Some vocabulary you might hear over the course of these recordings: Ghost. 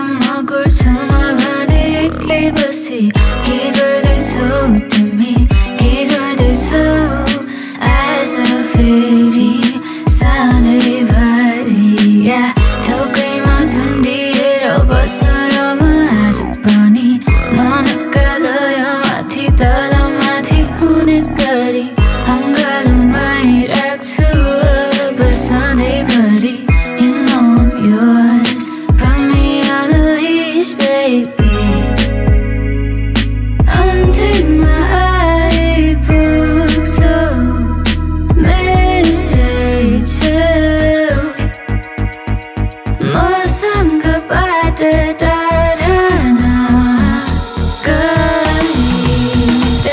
먹을 수만 it privacy 기절될 수 때문에 기절될 수 as a fairy sunny body yeah 조금만 숨 뒤로 벗으러 마주 보니 너는 깔려요 마티 달라 마티 후늘거리 I'm gonna make it to a but sunny body you know I'm yours baby, under my eyebrows, 매일의 채우, 뭐 생각받을 다른 아가리 때우.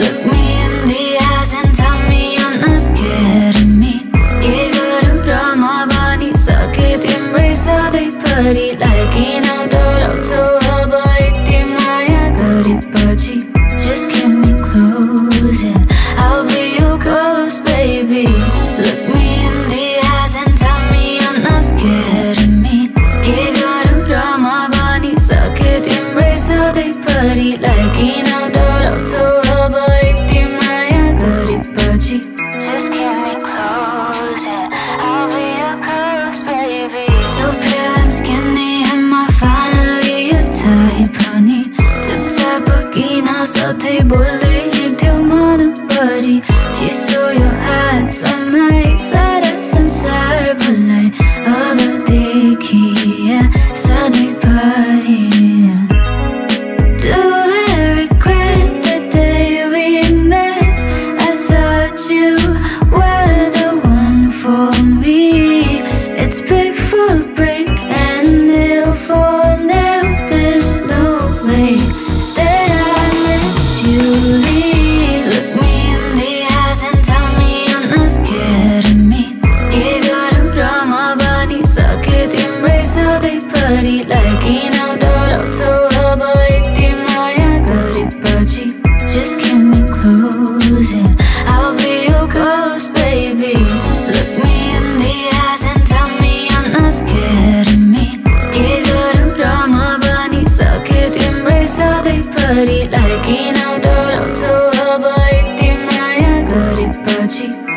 Look me in the eyes and tell me you're not scared of me. 기그러러 마버니 suck it, embrace all day party like in a just get me close and I'll be your ghost, baby. Look me in the eyes and tell me you're not scared of me. 기그러러 마버니 suck it, embrace all day party like in a door to a boy. 마야 그리 빠지. Just get me close and I'll be your ghost, baby. So pale and skinny, am I finally your type, honey? So they bully you till morning, buddy. She saw your hands on my side and side, but like over the key, yeah, Sunday party. Do I regret the day we met? I thought you were the one for me. It's break for break and nail for nail. There's no way. Like in a door to a boy, 마야 그리 빠지. Just get me close and I'll be your ghost, baby. Look me in the eyes and tell me you're not scared of me. 기그러러 마버니 suck it, embrace all day party. Like in a door to a boy, 마야 그리 빠지.